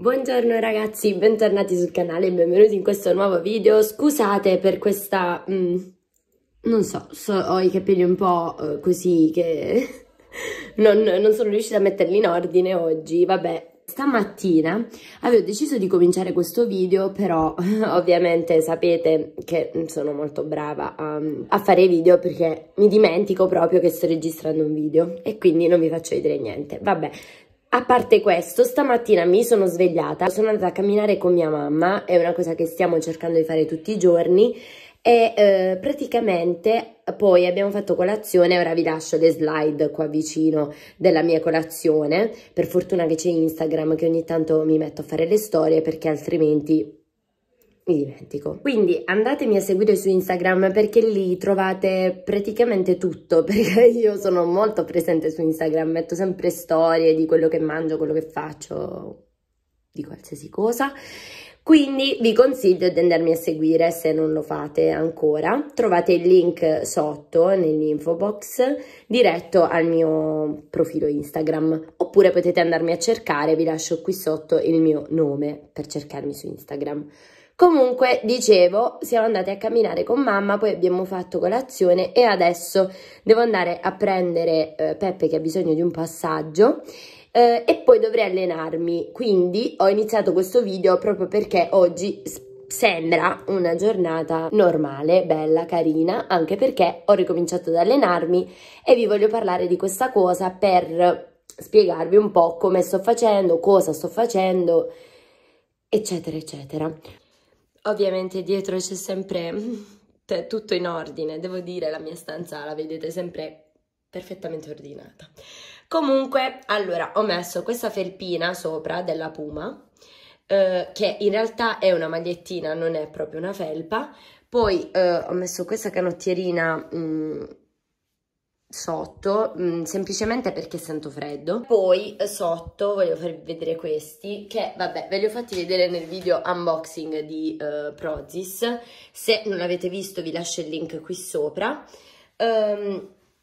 Buongiorno ragazzi, bentornati sul canale e benvenuti in questo nuovo video. Scusate per questa... non so, ho i capelli un po' così che non sono riuscita a metterli in ordine oggi, vabbè. Stamattina avevo deciso di cominciare questo video, però ovviamente sapete che sono molto brava a fare i video perché mi dimentico proprio che sto registrando un video e quindi non vi faccio vedere niente, vabbè. A parte questo, stamattina mi sono svegliata, sono andata a camminare con mia mamma, è una cosa che stiamo cercando di fare tutti i giorni e praticamente poi abbiamo fatto colazione. Ora vi lascio le slide qua vicino della mia colazione, per fortuna che c'è Instagram che ogni tanto mi metto a fare le storie perché altrimenti... mi dimentico. Quindi andatemi a seguire su Instagram perché lì trovate praticamente tutto, perché io sono molto presente su Instagram, metto sempre storie di quello che mangio, quello che faccio, di qualsiasi cosa. Quindi vi consiglio di andarmi a seguire se non lo fate ancora. Trovate il link sotto nell'info box diretto al mio profilo Instagram, oppure potete andarmi a cercare, vi lascio qui sotto il mio nome per cercarmi su Instagram. Comunque, dicevo, siamo andati a camminare con mamma, poi abbiamo fatto colazione e adesso devo andare a prendere Peppe che ha bisogno di un passaggio e poi dovrei allenarmi. Quindi ho iniziato questo video proprio perché oggi sembra una giornata normale, bella, carina, anche perché ho ricominciato ad allenarmi e vi voglio parlare di questa cosa per spiegarvi un po' come sto facendo, cosa sto facendo, eccetera, eccetera. Ovviamente dietro c'è sempre tutto in ordine, devo dire la mia stanza la vedete sempre perfettamente ordinata. Comunque, allora, ho messo questa felpina sopra della Puma, che in realtà è una magliettina, non è proprio una felpa. Poi ho messo questa canottierina sotto, semplicemente perché sento freddo. Poi sotto voglio farvi vedere questi che, vabbè, ve li ho fatti vedere nel video unboxing di Prozis. Se non l'avete visto vi lascio il link qui sopra.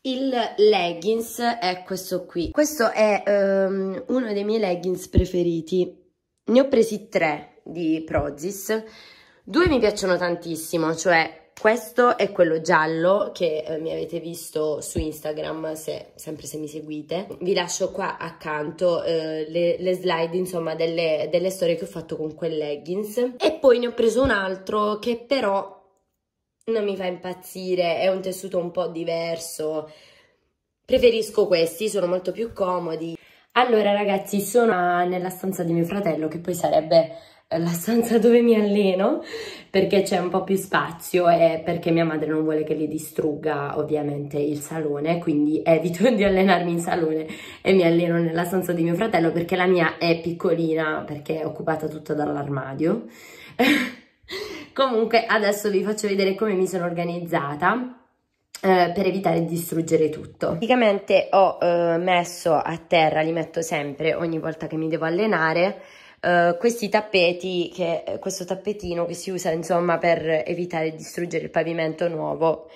Il leggings è questo qui, questo è uno dei miei leggings preferiti, ne ho presi 3 di Prozis, 2 mi piacciono tantissimo, cioè questo è quello giallo che mi avete visto su Instagram, sempre se mi seguite. Vi lascio qua accanto le slide, insomma, delle storie che ho fatto con quel leggings. E poi ne ho preso un altro che però non mi fa impazzire, è un tessuto un po' diverso. Preferisco questi, sono molto più comodi. Allora ragazzi, sono nella stanza di mio fratello, che poi sarebbe la stanza dove mi alleno, perché c'è un po' più spazio e perché mia madre non vuole che li distrugga ovviamente il salone, quindi evito di allenarmi in salone e mi alleno nella stanza di mio fratello, perché la mia è piccolina, perché è occupata tutta dall'armadio. Comunque adesso vi faccio vedere come mi sono organizzata per evitare di distruggere tutto. Praticamente ho messo a terra, li metto sempre ogni volta che mi devo allenare, questi tappeti, questo tappetino che si usa insomma per evitare di distruggere il pavimento nuovo.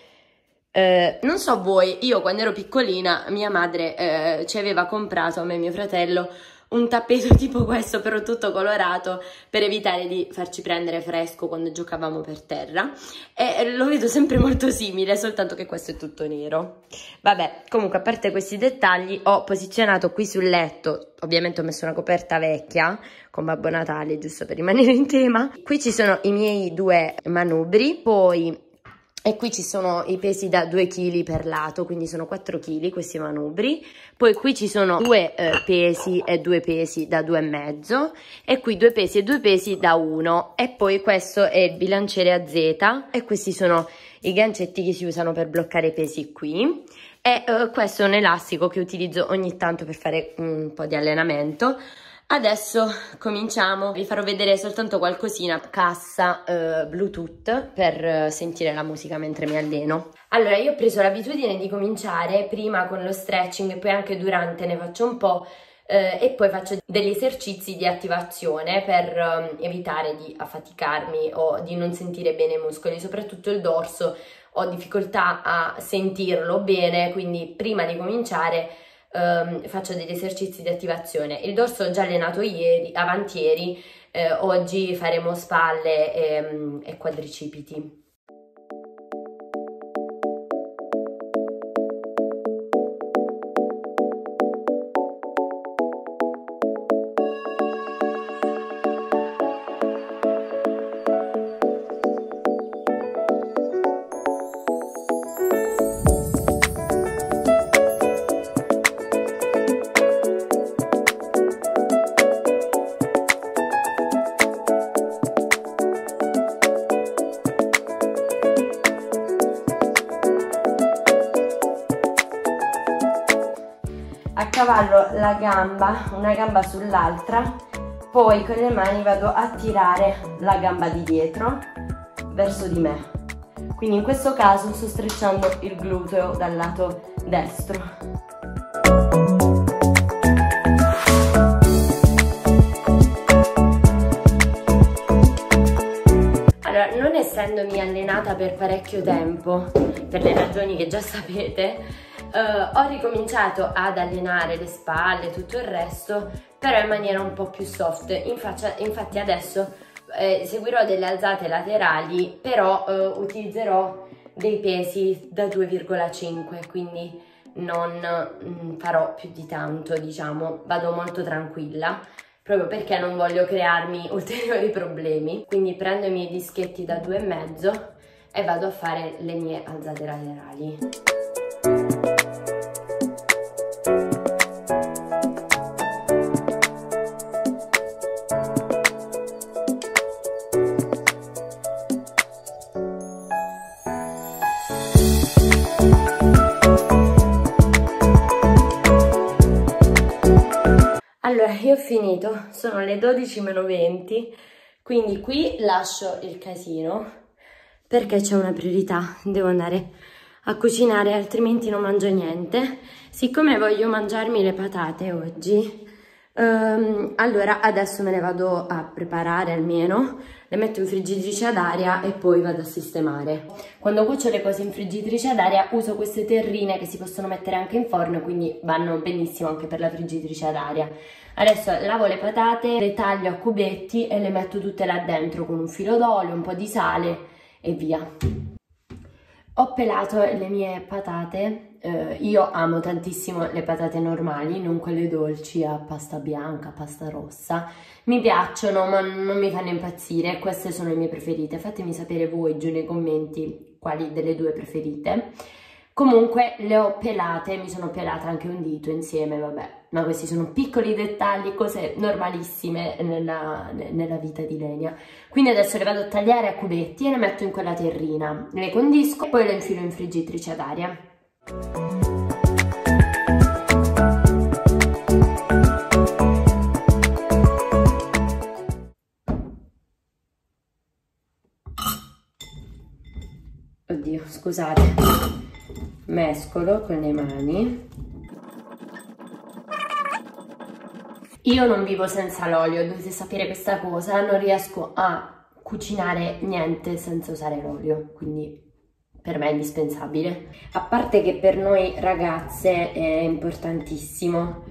Non so voi, io quando ero piccolina mia madre ci aveva comprato, a me e mio fratello, un tappeto tipo questo però tutto colorato per evitare di farci prendere fresco quando giocavamo per terra, e lo vedo sempre molto simile, soltanto che questo è tutto nero. Vabbè, comunque a parte questi dettagli, ho posizionato qui sul letto, ovviamente ho messo una coperta vecchia con Babbo Natale giusto per rimanere in tema. Qui ci sono i miei 2 manubri, poi... e qui ci sono i pesi da 2 kg per lato, quindi sono 4 kg questi manubri. Poi qui ci sono 2 pesi e 2 pesi da 2,5, e qui 2 pesi e 2 pesi da 1. E poi questo è il bilanciere a Z, e questi sono i gancetti che si usano per bloccare i pesi qui. E questo è un elastico che utilizzo ogni tanto per fare un po' di allenamento. Adesso cominciamo, vi farò vedere soltanto qualcosina. Cassa Bluetooth per sentire la musica mentre mi alleno. Allora, io ho preso l'abitudine di cominciare prima con lo stretching e poi anche durante ne faccio un po', e poi faccio degli esercizi di attivazione per evitare di affaticarmi o di non sentire bene i muscoli, soprattutto il dorso, ho difficoltà a sentirlo bene, quindi prima di cominciare faccio degli esercizi di attivazione. Il dorso ho già allenato ieri, avantieri, oggi faremo spalle e quadricipiti. La gamba, una gamba sull'altra, poi con le mani vado a tirare la gamba di dietro verso di me, quindi in questo caso sto strecciando il gluteo dal lato destro. Allora, non essendomi allenata per parecchio tempo, per le ragioni che già sapete, ho ricominciato ad allenare le spalle e tutto il resto, però in maniera un po' più soft. Infatti adesso seguirò delle alzate laterali, però utilizzerò dei pesi da 2,5, quindi non farò più di tanto, diciamo, vado molto tranquilla, proprio perché non voglio crearmi ulteriori problemi. Quindi prendo i miei dischetti da 2,5 e vado a fare le mie alzate laterali. Allora, io ho finito, sono le 12:20, quindi qui lascio il casino perché c'è una priorità, devo andare a cucinare, altrimenti non mangio niente. Siccome voglio mangiarmi le patate oggi, allora adesso me le vado a preparare, almeno le metto in friggitrice ad aria e poi vado a sistemare. Quando cuocio le cose in friggitrice ad aria uso queste terrine che si possono mettere anche in forno, quindi vanno benissimo anche per la friggitrice ad aria. Adesso lavo le patate, le taglio a cubetti e le metto tutte là dentro con un filo d'olio, un po' di sale e via. Ho pelato le mie patate, io amo tantissimo le patate normali, non quelle dolci a pasta bianca, pasta rossa, mi piacciono ma non mi fanno impazzire, queste sono le mie preferite, fatemi sapere voi giù nei commenti quali delle due preferite. Comunque le ho pelate, mi sono pelata anche un dito insieme, vabbè, ma questi sono piccoli dettagli, cose normalissime nella vita di Lenia. Quindi adesso le vado a tagliare a cubetti e le metto in quella terrina, le condisco e poi le infilo in friggitrice ad aria. Oddio, scusate, mescolo con le mani. Io non vivo senza l'olio, dovete sapere questa cosa, non riesco a cucinare niente senza usare l'olio, quindi per me è indispensabile. A parte che per noi ragazze è importantissimo,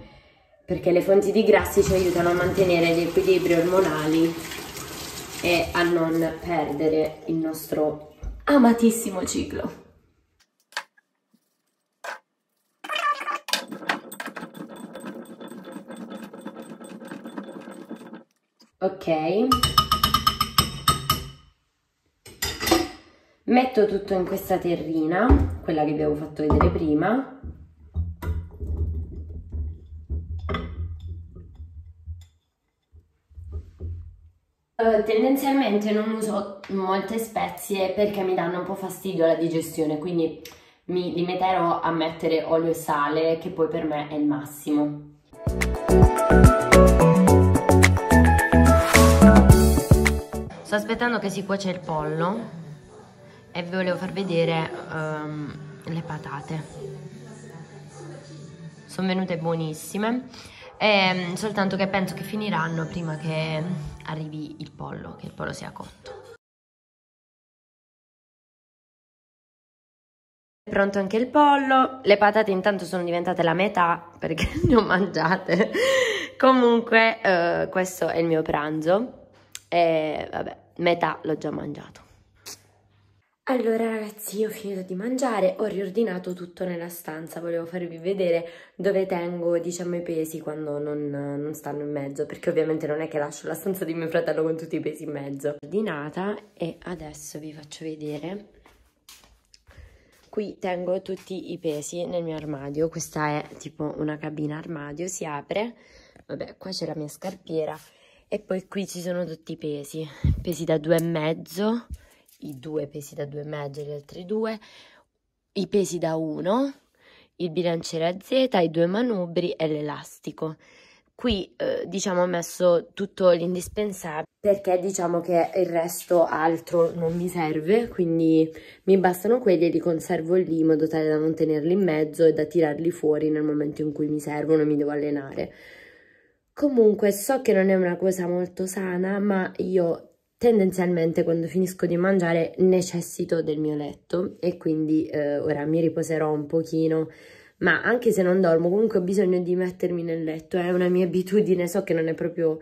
perché le fonti di grassi ci aiutano a mantenere gli equilibri ormonali e a non perdere il nostro amatissimo ciclo. Ok, metto tutto in questa terrina, quella che vi avevo fatto vedere prima. Tendenzialmente non uso molte spezie perché mi danno un po' fastidio alla digestione, quindi mi limiterò a mettere olio e sale, che poi per me è il massimo. Sto aspettando che si cuoce il pollo e vi volevo far vedere le patate. Sono venute buonissime, soltanto che penso che finiranno prima che arrivi il pollo, che il pollo sia cotto. Pronto anche il pollo, le patate intanto sono diventate la metà perché ne ho mangiate. Comunque questo è il mio pranzo e vabbè, metà l'ho già mangiato. Allora ragazzi, io ho finito di mangiare, ho riordinato tutto nella stanza, volevo farvi vedere dove tengo, diciamo, i pesi quando non stanno in mezzo, perché ovviamente non è che lascio la stanza di mio fratello con tutti i pesi in mezzo. Ordinata, e adesso vi faccio vedere. Qui tengo tutti i pesi nel mio armadio, questa è tipo una cabina armadio, si apre, vabbè, qua c'è la mia scarpiera e poi qui ci sono tutti i pesi, pesi da 2,5, i 2 pesi da 2,5 e gli altri 2, i pesi da 1, il bilanciere a Z, i 2 manubri e l'elastico. Qui diciamo ho messo tutto l'indispensabile perché diciamo che il resto altro non mi serve, quindi mi bastano quelli e li conservo lì in modo tale da non tenerli in mezzo e da tirarli fuori nel momento in cui mi servono e mi devo allenare. Comunque so che non è una cosa molto sana, ma io tendenzialmente quando finisco di mangiare necessito del mio letto e quindi ora mi riposerò un pochino. Ma anche se non dormo, comunque ho bisogno di mettermi nel letto, è una mia abitudine, so che non è proprio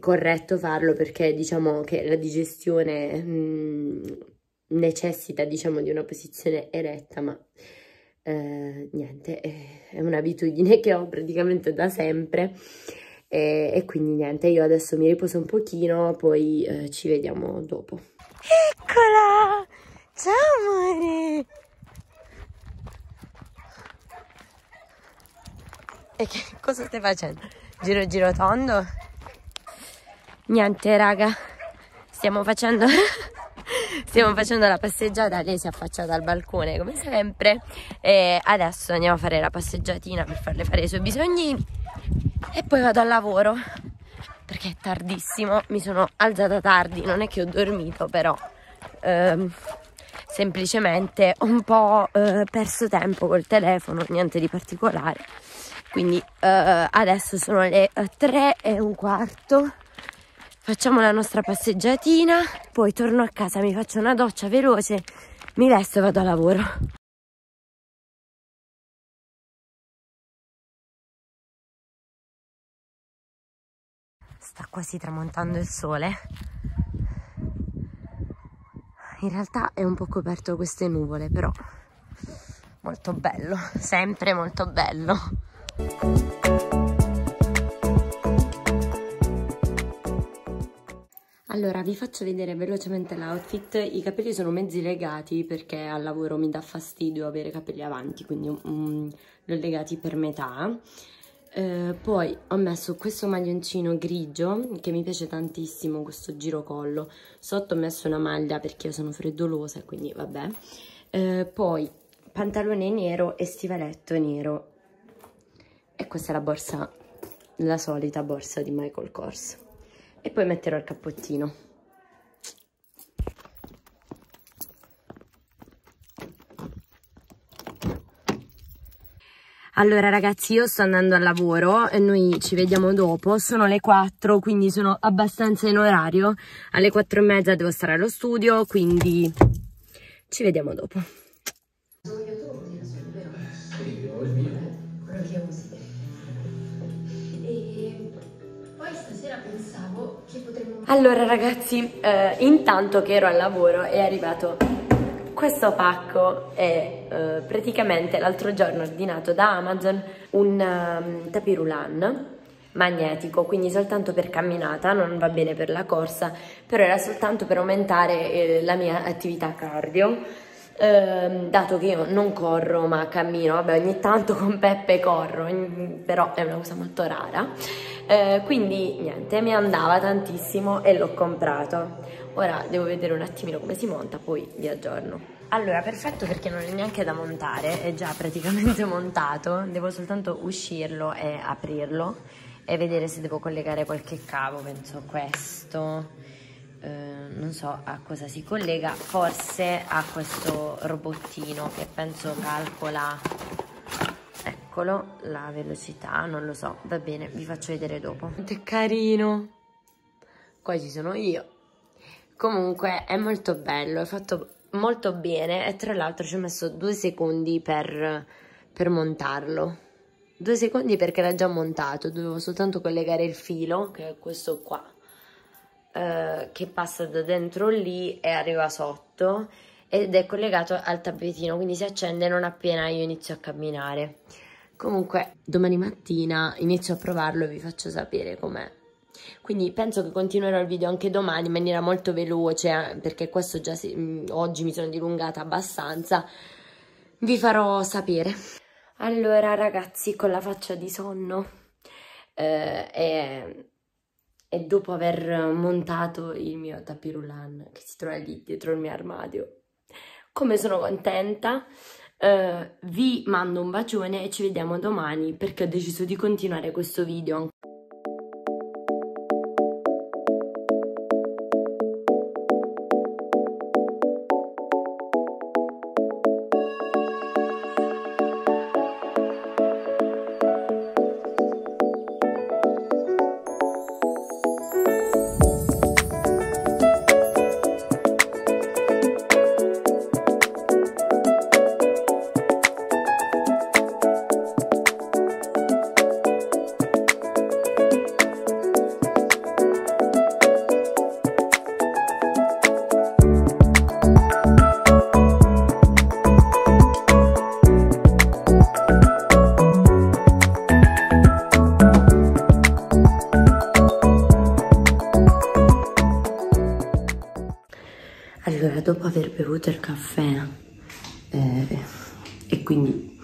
corretto farlo perché diciamo che la digestione necessita, diciamo, di una posizione eretta, ma niente, è un'abitudine che ho praticamente da sempre e quindi niente, io adesso mi riposo un pochino, poi ci vediamo dopo. Eccola! Ciao amore! E che cosa stai facendo? Giro giro tondo? Niente raga, stiamo facendo la passeggiata, lei si è affacciata al balcone come sempre e adesso andiamo a fare la passeggiatina per farle fare i suoi bisognini e poi vado al lavoro perché è tardissimo, mi sono alzata tardi, non è che ho dormito però semplicemente ho un po' perso tempo col telefono, niente di particolare. Quindi adesso sono le 3:15, facciamo la nostra passeggiatina, poi torno a casa, mi faccio una doccia veloce, mi vesto e vado a lavoro. Sta quasi tramontando il sole, in realtà è un po' coperto queste nuvole, però molto bello, sempre molto bello. Allora vi faccio vedere velocemente l'outfit. I capelli sono mezzi legati perché al lavoro mi dà fastidio avere i capelli avanti, quindi li ho legati per metà. Poi ho messo questo maglioncino grigio che mi piace tantissimo, questo girocollo. Sotto ho messo una maglia perché io sono freddolosa, quindi vabbè. Poi pantalone nero e stivaletto nero. E questa è la borsa, la solita borsa di Michael Kors. E poi metterò il cappottino. Allora ragazzi, io sto andando al lavoro e noi ci vediamo dopo. Sono le 4, quindi sono abbastanza in orario. Alle 4:30 devo stare allo studio, quindi ci vediamo dopo. Allora ragazzi, intanto che ero al lavoro è arrivato questo pacco e praticamente l'altro giorno ho ordinato da Amazon un tapirulan magnetico, quindi soltanto per camminata, non va bene per la corsa, però era soltanto per aumentare la mia attività cardio. Dato che io non corro ma cammino, vabbè, ogni tanto con Peppe corro, però è una cosa molto rara, quindi niente, mi andava tantissimo e l'ho comprato. Ora devo vedere un attimino come si monta, poi vi aggiorno. Allora, perfetto perché non è neanche da montare, è già praticamente montato, devo soltanto uscirlo e aprirlo e vedere se devo collegare qualche cavo, penso questo. Non so a cosa si collega, forse a questo robottino che penso calcola, eccolo, la velocità, non lo so, va bene, vi faccio vedere dopo. Quanto è carino, qua ci sono io. Comunque è molto bello, è fatto molto bene, e tra l'altro ci ho messo 2 secondi per montarlo. 2 secondi perché era già montato, dovevo soltanto collegare il filo, che è questo qua, che passa da dentro lì e arriva sotto, ed è collegato al tappetino, quindi si accende non appena io inizio a camminare. Comunque domani mattina inizio a provarlo e vi faccio sapere com'è. Quindi penso che continuerò il video anche domani in maniera molto veloce, perché questo già oggi mi sono dilungata abbastanza. Vi farò sapere. Allora ragazzi, con la faccia di sonno e dopo aver montato il mio tapirulane che si trova lì dietro il mio armadio, come sono contenta. Vi mando un bacione e ci vediamo domani, perché ho deciso di continuare questo video ancora. Dopo aver bevuto il caffè e quindi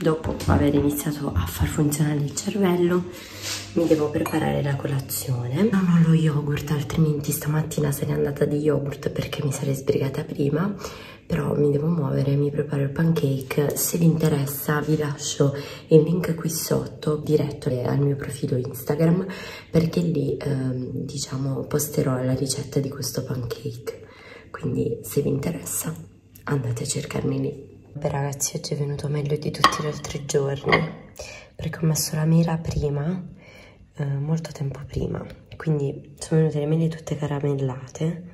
dopo aver iniziato a far funzionare il cervello, mi devo preparare la colazione. Non ho lo yogurt, altrimenti stamattina sarei andata di yogurt perché mi sarei sbrigata prima, però mi devo muovere, mi preparo il pancake. Se vi interessa vi lascio il link qui sotto diretto al mio profilo Instagram, perché lì diciamo posterò la ricetta di questo pancake. Quindi se vi interessa andate a cercarmi lì. Beh ragazzi, oggi è venuto meglio di tutti gli altri giorni perché ho messo la mela prima, molto tempo prima, quindi sono venute le mele tutte caramellate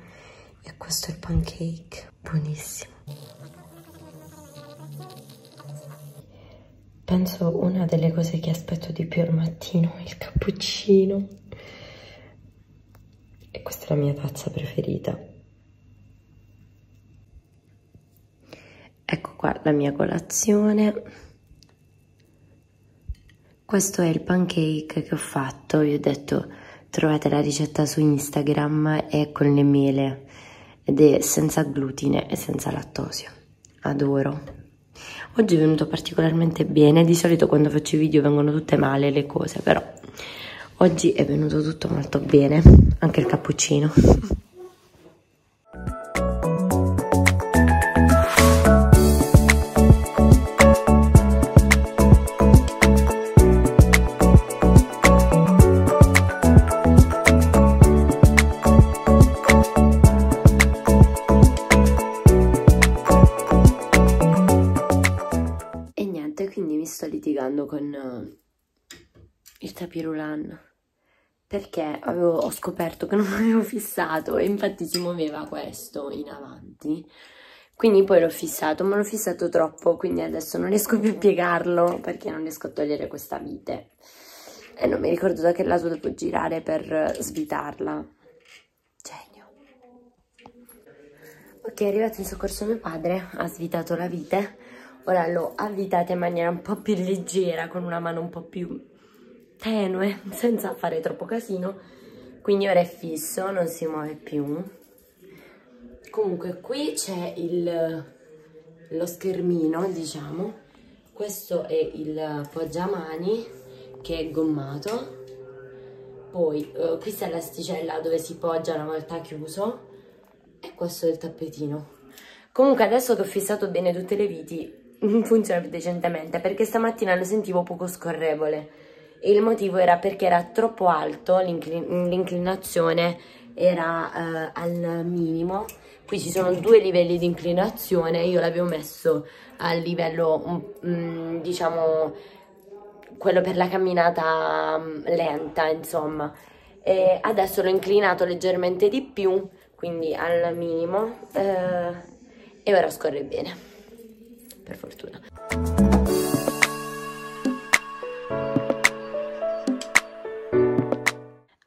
e questo è il pancake, buonissimo. Penso una delle cose che aspetto di più al mattino è il cappuccino, e questa è la mia tazza preferita. Ecco qua la mia colazione, questo è il pancake che ho fatto. Vi ho detto trovate la ricetta su Instagram, è con le mele ed è senza glutine e senza lattosio, adoro. Oggi è venuto particolarmente bene, di solito quando faccio i video vengono tutte male le cose, però oggi è venuto tutto molto bene, anche il cappuccino. Con il tapirulan, perché ho scoperto che non avevo fissato, e infatti si muoveva questo in avanti, quindi poi l'ho fissato, ma l'ho fissato troppo, quindi adesso non riesco più a piegarlo perché non riesco a togliere questa vite e non mi ricordo da che lato devo girare per svitarla. Genio. Ok, è arrivato in soccorso mio padre, ha svitato la vite. Ora l'ho avvitata in maniera un po' più leggera, con una mano un po' più tenue, senza fare troppo casino. Quindi ora è fisso, non si muove più. Comunque qui c'è lo schermino, diciamo. Questo è il poggiamani, che è gommato. Poi qui c'è l'asticella dove si poggia una volta chiuso. E questo è il tappetino. Comunque adesso che ho fissato bene tutte le viti, funziona più decentemente, perché stamattina lo sentivo poco scorrevole e il motivo era perché era troppo alto, l'inclinazione era al minimo. Qui ci sono 2 livelli di inclinazione, io l'avevo messo al livello diciamo quello per la camminata lenta, insomma, e adesso l'ho inclinato leggermente di più, quindi al minimo e ora scorre bene, per fortuna.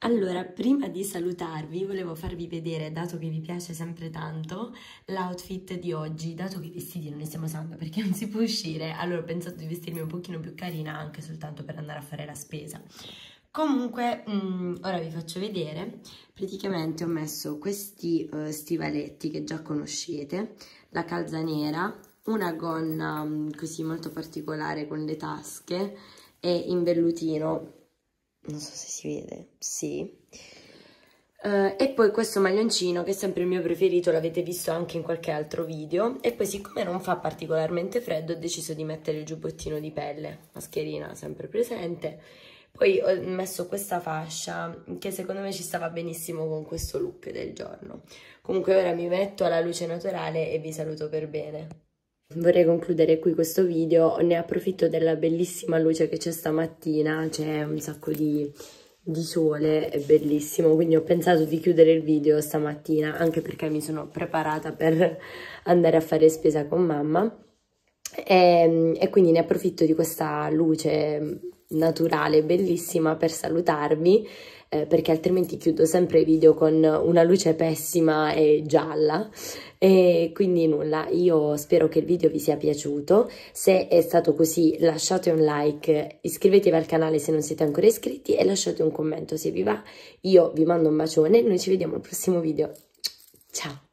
Allora, prima di salutarvi volevo farvi vedere, dato che vi piace sempre tanto, l'outfit di oggi. Dato che i vestiti non ne stiamo usando perché non si può uscire, allora ho pensato di vestirmi un pochino più carina, anche soltanto per andare a fare la spesa. Comunque, ora vi faccio vedere. Praticamente ho messo questi stivaletti che già conoscete, la calza nera, una gonna così molto particolare con le tasche e in vellutino. Non so se si vede, sì. E poi questo maglioncino che è sempre il mio preferito, l'avete visto anche in qualche altro video. E poi, siccome non fa particolarmente freddo, ho deciso di mettere il giubbottino di pelle, mascherina sempre presente. Poi ho messo questa fascia che secondo me ci stava benissimo con questo look del giorno. Comunque ora mi metto alla luce naturale e vi saluto per bene. Vorrei concludere qui questo video, ne approfitto della bellissima luce che c'è stamattina, c'è un sacco di sole, è bellissimo, quindi ho pensato di chiudere il video stamattina, anche perché mi sono preparata per andare a fare spesa con mamma e quindi ne approfitto di questa luce naturale, bellissima, per salutarvi, perché altrimenti chiudo sempre i video con una luce pessima e gialla. E quindi nulla, io spero che il video vi sia piaciuto. Se è stato così, lasciate un like, iscrivetevi al canale se non siete ancora iscritti e lasciate un commento se vi va. Io vi mando un bacione, noi ci vediamo al prossimo video. Ciao!